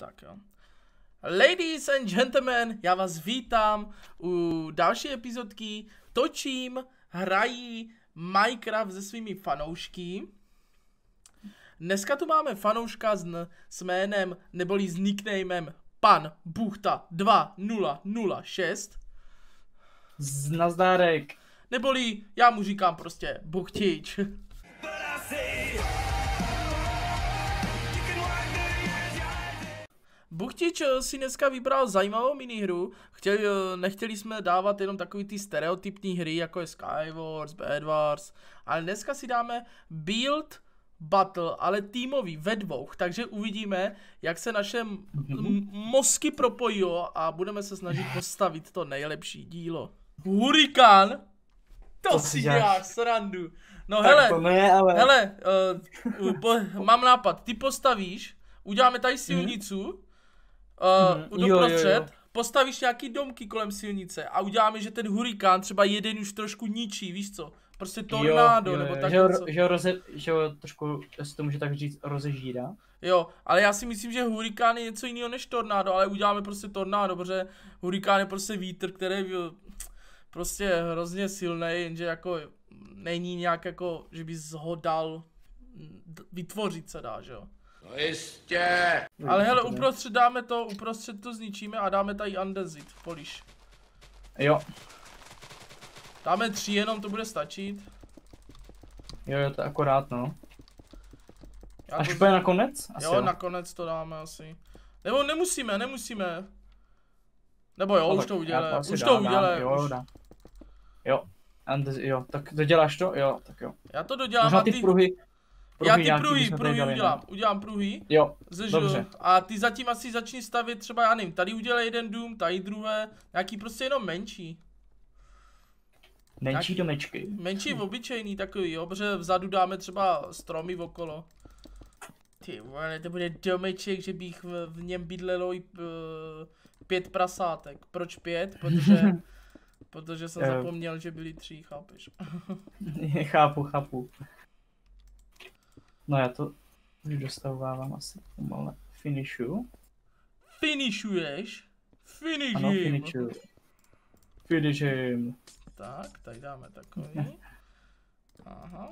Tak jo. Ladies and gentlemen, já vás vítám u další epizodky. Točím, hrají Minecraft se svými fanoušky. Dneska tu máme fanouška s jménem, neboli s nicknamem Pan Buchta 2006. Znazdárek. Neboli já mu říkám prostě Buchtič. Buchtič si dneska vybral zajímavou minihru. Nechtěli jsme dávat jenom takový ty stereotypní hry, jako je Skywars, Bad Wars, ale dneska si dáme Build Battle, ale týmový, ve dvou, takže uvidíme, jak se naše mozky propojí a budeme se snažit postavit to nejlepší dílo. Hurikán? To si děláš srandu. No hele, ne, ale... hele, mám nápad, ty postavíš, uděláme tady silnicu, doprostřed, postavíš nějaký domky kolem silnice a uděláme, že ten hurikán třeba jeden už trošku ničí, víš co? Prostě tornádo, nebo tak něco. Že ho trošku, jestli to může tak říct, rozežírá. Jo, ale já si myslím, že hurikán je něco jiného než tornádo, ale uděláme prostě tornádo, protože hurikán je prostě vítr, který byl prostě hrozně silný, jenže jako není nějak jako, že bys ho dal vytvořit, se dá, že jo. No jistě. Ale hele, uprostřed dáme to, uprostřed to zničíme a dáme tady andezit, poliš. Jo. Dáme 3 jenom, to bude stačit. Jo, jo, to je akorát, no. Až to bude nakonec? Asi jo, nakonec to dáme asi. Nebo nemusíme, nemusíme. Nebo jo, no, už to udělá, už to udělá. Jo, dá. Jo, jo, tak doděláš to? Jo, tak jo. Já to dodělám a ty... Pruhy, já ty pruhy udělám, pruhy. Jo, dobře. A ty zatím asi začni stavět třeba, já nevím, tady udělej jeden dům, tady druhé, nějaký prostě jenom menší. Menší domečky. Menší obyčejný takový, jo, protože vzadu dáme třeba stromy okolo. Ty vole, to bude domeček, že bych v něm bydlelo i 5 prasátek. Proč 5? Protože jsem zapomněl, že byly 3, chápeš? Chápu. No já to už dostavovávám asi pomalu. Finishu. Finishuješ? Finishím. Ano, finishím. Tak, tady dáme takový. Aha,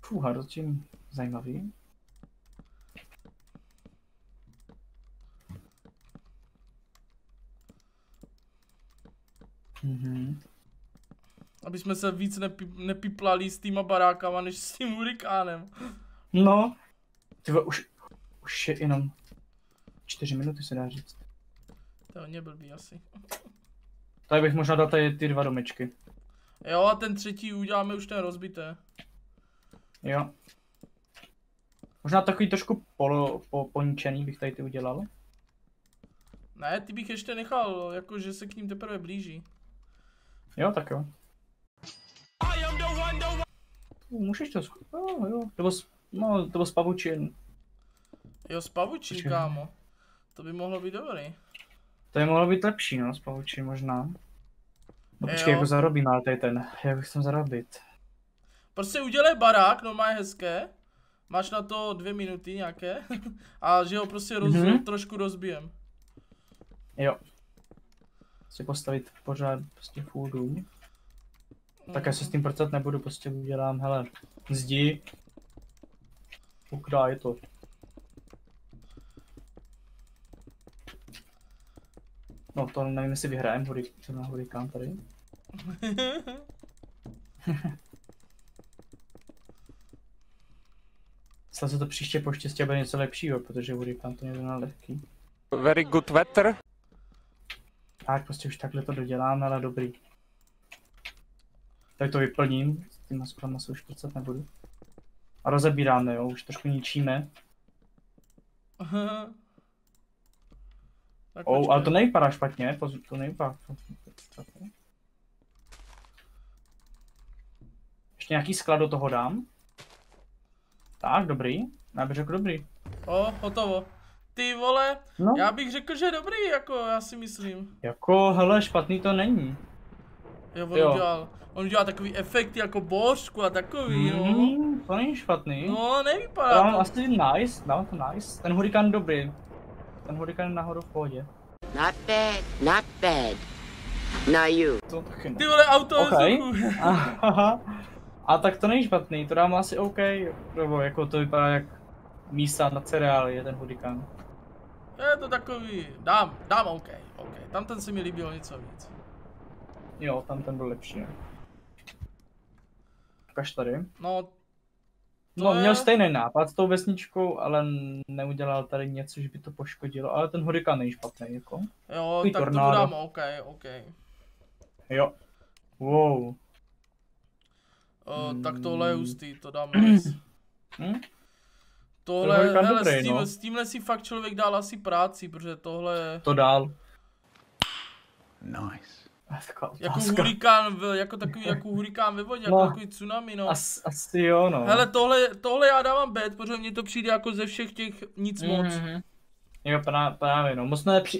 Fuh, docím zajímavý. Aby jsme se víc nepiplali s týma barákama, než s tím hurikánem. No. Tyhle už je jenom 4 minuty, se dá říct. To je neblbý asi. Tady bych možná dal tady ty 2 domečky. Jo, a ten třetí uděláme už ten rozbité. Jo. Možná takový trošku poničený bych tady ty udělal. Ne, ty bych ještě nechal, jakože se k ním teprve blíží. Jo, tak jo. Můžeš to zkusit, jo, to byl spavučin. Jo, spavučin, kámo. To by mohlo být dobrý. To by mohlo být lepší, no, spavučin možná. No počkej, jako zarobím, ale tady ten, jak bych chtěl zarobit. Prostě udělej barák, no má je hezké. Máš na to 2 minuty nějaké. A že ho prostě trošku rozbijem. Jo. Chci postavit pořád prostě full dům. Tak já se s tím prcat nebudu, prostě udělám, hele, zdi. Ukraj to. No to nevím, jestli vyhrajem, jsem na hurikán tady. Snad se to příště poštěstí, aby něco lepšího, protože hurikán to nebyl lehký. Very good weather. Tak, prostě už takhle to dodělám, ale dobrý. Tak to vyplním, s tím sklama se už prcat nebudu. A rozebíráme, jo, už trošku ničíme. Oh, ale to nevypadá špatně, to nevypadá. Ještě nějaký sklad do toho dám. Tak, dobrý, já bych řekl dobrý. O, hotovo. Ty vole, no. Já bych řekl, že dobrý, jako, já si myslím. Jako, hele, špatný to není. Jo, on udělal takový efekty jako božku a takový, jo. To není špatný. No, nevypadá to. Asi nice, dám to nice. Ten hurikán dobrý. Ten hurikán nahoru v pohodě. Not bad, not bad. Not you. To taky ne. Ty vole, auto okay. A tak to není špatný, to dám asi OK. Nebo jako to vypadá jak mísa na cereály, je ten hurikán. Je to takový, dám OK. Tamten se mi líbilo něco víc. Jo, tamten byl lepší. Ukaž tady. No, měl stejný nápad s tou vesničkou, ale neudělal tady něco, že by to poškodilo, ale ten hurikán není špatný, jako. Jo, tak tornádo. To dám OK. Jo. Wow. Tak tohle je hustý, to dám nice. Tohle, hele, dobrý, s tímhle si fakt člověk dal asi práci, protože tohle... To dál. Nice. Jako hurikán, jako takový, jako hurikán ve vodě, jako takový tsunami, no. Asi jo, no. Hele, tohle já dávám bad, protože mně to přijde jako ze všech těch nic moc. Jo, právě, no.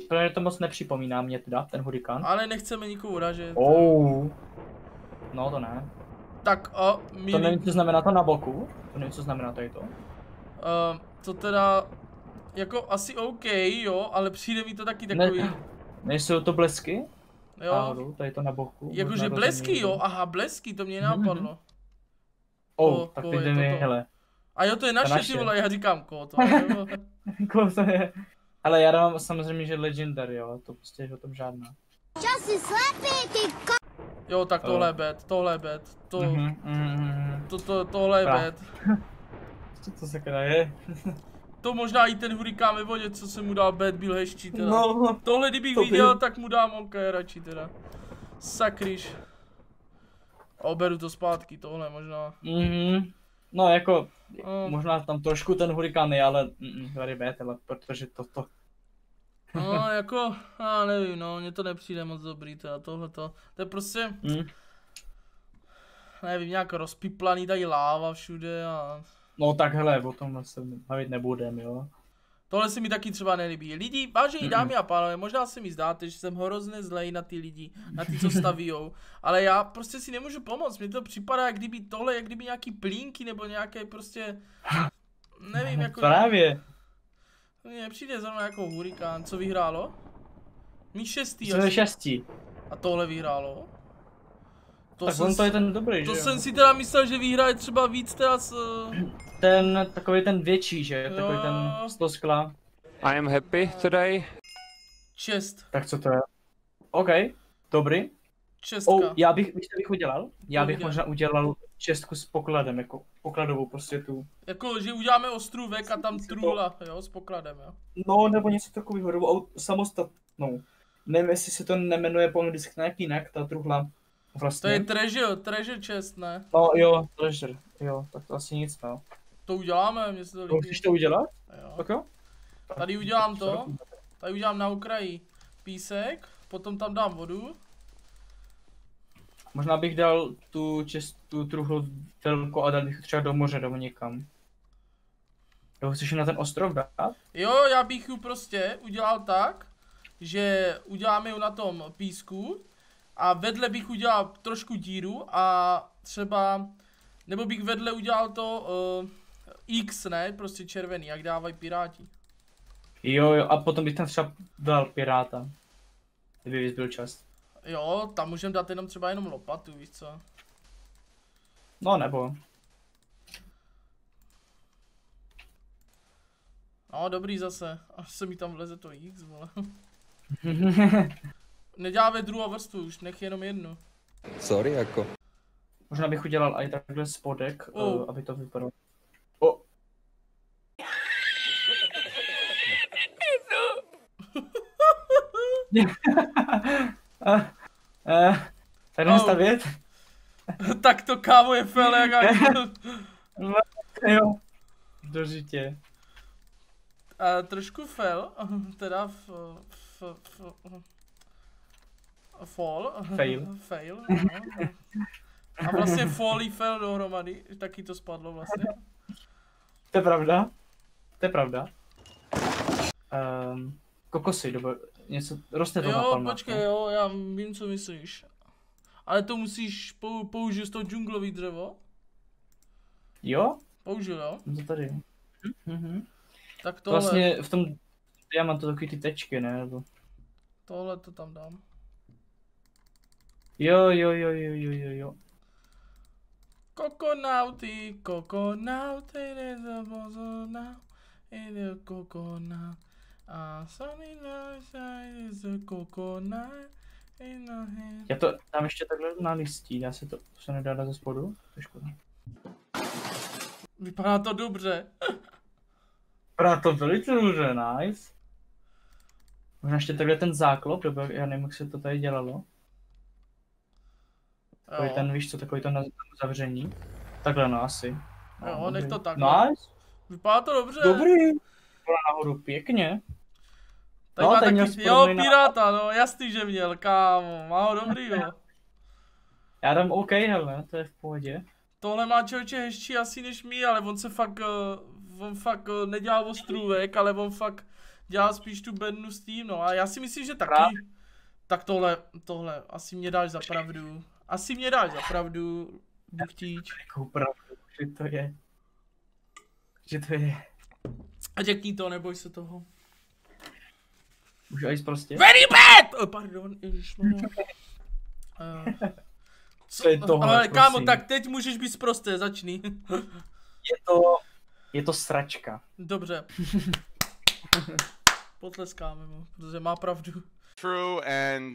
Právě to moc nepřipomíná mě teda, ten hurikán. Ale nechceme nikoho uražit. No, to ne. Tak a... To nevím, co znamená to na boku. To nevím, co znamená tady to. To teda, jako asi OK, jo, ale přijde mi to taky takový... Nejsou to blesky? Jo. Pádu, tady to na boku. Jakože blesky, jo, aha, blesky, to mě napadlo. Tak teď jdeme, hele. A jo, to je naše, ty vole, já říkám, koho to je. Koho to je. Ale já dám samozřejmě, že legendary, jo, to prostě je o tom žádná. Jo, tak tohle je bad, tohle je bad. Co to sakra je? To možná i ten hurikán ve vodě, co se mu dal bad, byl hezčí teda. No, tohle kdybych viděl, tak mu dám OK radši teda. Sakryš. Oberu to zpátky, tohle možná. No jako, možná tam trošku ten hurikán je, ale very bad, ale protože toto. No jako, já nevím, no, mně to nepřijde moc dobrý teda, tohleto. To je prostě, nevím, nějak rozpiplaný, tady láva všude a... No tak hele, o tomhle se bavit nebudem, jo. Tohle se mi taky třeba nelíbí. Lidi, vážení dámy a pánové, možná se mi zdáte, že jsem hrozně zlej na ty lidi, na ty, co stavijou, ale já prostě si nemůžu pomoct, mně to připadá, jak kdyby tohle, jak kdyby nějaký plínky, nebo nějaké prostě, nevím, jako... Právě. Mně přijde zrovna jako hurikán, co vyhrálo? Mí šestý, asi. Šestý. A tohle vyhrálo? To tak on to je ten dobrý, to že jsem si teda myslel, že vyhraje třeba víc teda s... Ten, takový ten větší, že? Takový ten z toho skla. I am happy today. Čest. Tak co to je? OK, dobrý. Čestka. Já bych, víš, co bych udělal? Já bych možná udělal čestku s pokladem, jako pokladovou prostě tu. Jako, že uděláme ostrůvek a tam trůla, jo, s pokladem, jo. No, nebo něco takového, nebo samostatnou. Nevím, jestli se to nemenuje po anglicky nějak jinak, ta truhla. Vlastně. To je treasure chest, ne? No jo, treasure, jo, tak to asi nic, no. To uděláme, mně se to líbí. Musíš to udělat? Jo. Tak jo? Tady udělám to, tady udělám na okraji písek, potom tam dám vodu. Možná bych dal tu chest, tu truhlu velkou a dal bych třeba do moře, nebo někam. Jo, chceš ji na ten ostrov dát? Jo, já bych ji prostě udělal tak, že uděláme ji na tom písku. A vedle bych udělal trošku díru a třeba, nebo bych vedle udělal to X, ne? Prostě červený, jak dávají piráti. Jo, a potom bych tam třeba dal piráta, kdyby byl čas. Jo, tam můžeme dát jenom třeba jenom lopatu, víš co? No nebo. No dobrý zase, až se mi tam vleze to X, vole. Nedělávej druhou vrstvu, už nech jenom jednu. Sorry, jako. Možná bych udělal i takhle spodek, aby to vypadalo. Tady nastavět? Tak to kávo je fel, jak až... Jo. Dožitě. Trošku fel, teda Fail, no. A vlastně fall i fail dohromady, taky to spadlo vlastně. To je pravda, to je pravda. Kokosy, nebo něco, roste to na palmách. Jo, počkej, jo, já vím, co myslíš. Ale to musíš použít z toho džunglový dřevo? Jo? Použil, jo? To tady. Mhm. Tak tohle. Vlastně v tom diamantu taky ty tečky, ne? Nebo... Tohle to tam dám. Jo. Kokonauty, kokonauty, nezabozor now, it is kokonaut. A sunny night is a kokonaut. Já to dám ještě takhle na listí, dá se to, se nedá dát ze spodu? To je škoda. Vypadá to dobře. Vypadá to velice dobře, nice. Možná ještě takhle ten záklop, dobře, já nevím, jak se to tady dělalo. Takový ten, víš co, takový to na zavření. Takhle no asi. No, jo, nech to takhle. Nice. Vypadá to dobře. Dobrý. Byla nahoru pěkně. Tady no, má taky, jo, piráta, no jasný, že měl, kámo, má ho dobrý, jo. Já dám OK, hele, to je v pohodě. Tohle má člověče hezčí asi než mý, ale on se fakt, on fakt nedělal ostrůvek, ale on fakt dělal spíš tu bednu s tím, no a já si myslím, že taky. Právě. Tak tohle, asi mě dáš za pravdu. Asi mě dáš za pravdu, buchtíč. Jakou pravdu, že to je. Že to je. A řekni to, neboj se toho. Už jsi prostě. Very bad! Pardon, ježišmarja. Co je tohle, ale kámo, prosím. Tak teď můžeš být sprosté, začni. Je to sračka. Dobře. Potleskáme mu, protože má pravdu. True and...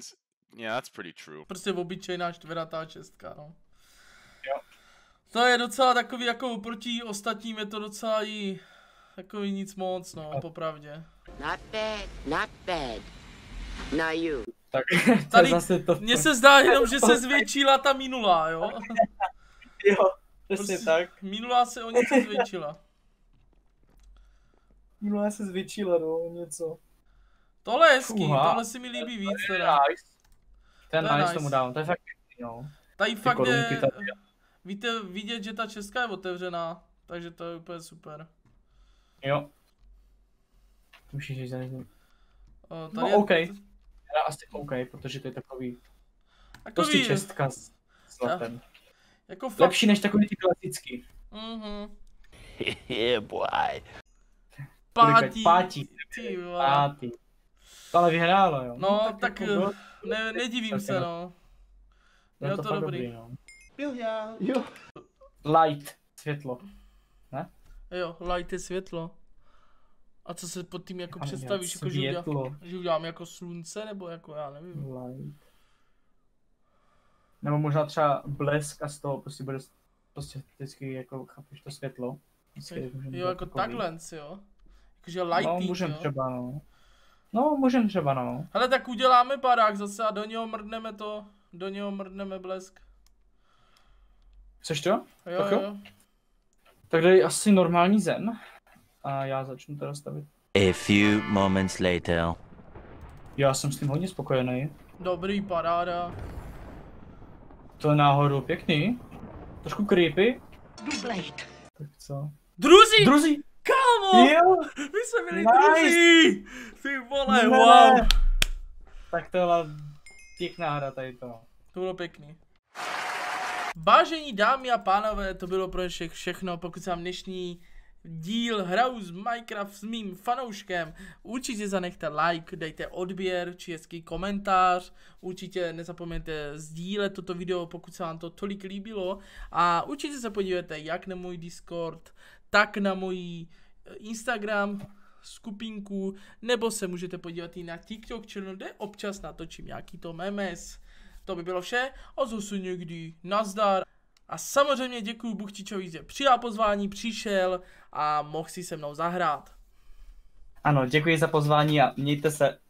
Yeah, that's pretty true. Prostě obyčejná čtveratá šestka, no. Jo. To je docela takový, jako oproti ostatním je to docela i... Takový nic moc, no, popravdě. Not bad, not bad. Now you. Tak, tady, mně se zdá jenom, že se zvětšila ta minulá, jo? Jo, přesně tak. Minulá se o něco zvětšila. Minulá se zvětšila, no, o něco. Tohle je hezký, tohle si mi líbí víc teda. Ten nice tomu dávám, to je fakt hezký, no. Tady fakt je, víte, vidět, že ta česká je otevřená, takže to je úplně super. Jo. Musíš jít za něj. No OK. Já asi OK, protože to je takový... Prostě čestka s zlatem. Jako fakt... Lepší než takový ty klasický. Mhm. Hehe, boy. Pátý. Ale vyhrálo, jo. No tak jako ne, nedivím se, no. Bylo to dobrý. Jo. Light. Světlo. Ne? Jo, light je světlo. A co se pod tím jako představíš, jako, že udělám jako slunce, nebo jako já nevím. Light. Nebo možná třeba blesk a z toho prostě bude prostě vždycky jako, chápeš to světlo. Jo, jako takhle, jo. Jakože lighting, no, můžem třeba, no. Hele, tak uděláme barák zase a do něho mrdneme to, do něho mrdneme blesk. Chceš to? Jo. Tak dej asi normální zem a já začnu teda stavit. A few moments later. Já jsem s tím hodně spokojený. Dobrý, paráda. To je náhodou pěkný. Trošku creepy. Tak co? Druzí! Kámo! Jo! My jsme byli druzí! Ty vole, wow! Tak to byla pěkná hra tady to. To bylo pěkný. Vážení dámy a pánové, to bylo pro všechno, pokud se vám dnešní díl hraju z Minecraft s mým fanouškem, určitě zanechte like, dejte odběr či hezký komentář, určitě nezapomeňte sdílet toto video, pokud se vám to tolik líbilo a určitě se podívejte jak na můj Discord, tak na můj Instagram skupinku, nebo se můžete podívat i na TikTok channel, kde občas natočím nějaký to memes. To by bylo vše, a zase někdy nazdar. A samozřejmě děkuji Buchtičovi, že přijal pozvání, přišel a mohl si se mnou zahrát. Ano, děkuji za pozvání a mějte se.